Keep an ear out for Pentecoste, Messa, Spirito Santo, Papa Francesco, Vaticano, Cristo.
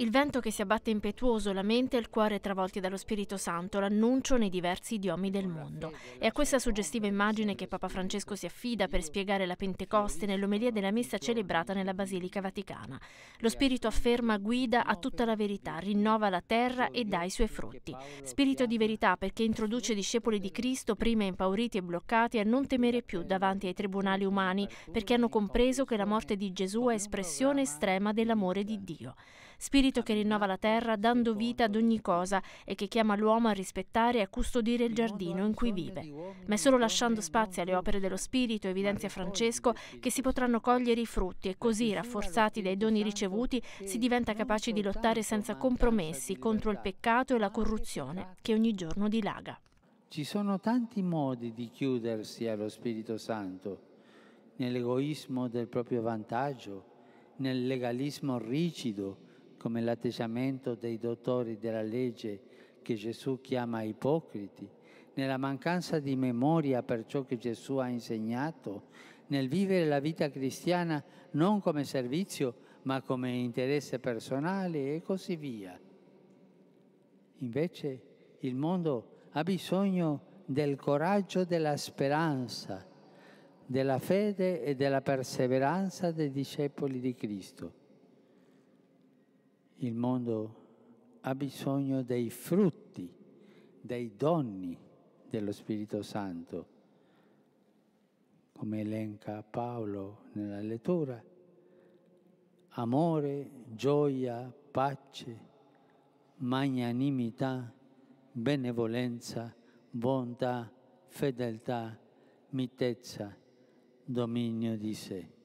Il vento che si abbatte impetuoso, la mente e il cuore travolti dallo Spirito Santo, l'annuncio nei diversi idiomi del mondo. È a questa suggestiva immagine che Papa Francesco si affida per spiegare la Pentecoste nell'omelia della messa celebrata nella Basilica Vaticana. Lo Spirito afferma, guida a tutta la verità, rinnova la terra e dà i suoi frutti. Spirito di verità perché introduce discepoli di Cristo, prima impauriti e bloccati, a non temere più davanti ai tribunali umani, perché hanno compreso che la morte di Gesù è espressione estrema dell'amore di Dio. Spirito che rinnova la terra dando vita ad ogni cosa e che chiama l'uomo a rispettare e a custodire il giardino in cui vive. Ma è solo lasciando spazio alle opere dello Spirito, evidenzia Francesco, che si potranno cogliere i frutti e così, rafforzati dai doni ricevuti, si diventa capaci di lottare senza compromessi contro il peccato e la corruzione che ogni giorno dilaga. Ci sono tanti modi di chiudersi allo Spirito Santo, nell'egoismo del proprio vantaggio, nel legalismo rigido, come l'atteggiamento dei dottori della legge che Gesù chiama ipocriti, nella mancanza di memoria per ciò che Gesù ha insegnato, nel vivere la vita cristiana non come servizio ma come interesse personale e così via. Invece il mondo ha bisogno del coraggio, della speranza, della fede e della perseveranza dei discepoli di Cristo. Il mondo ha bisogno dei frutti, dei doni dello Spirito Santo. Come elenca Paolo nella lettura, amore, gioia, pace, magnanimità, benevolenza, bontà, fedeltà, mitezza, dominio di sé.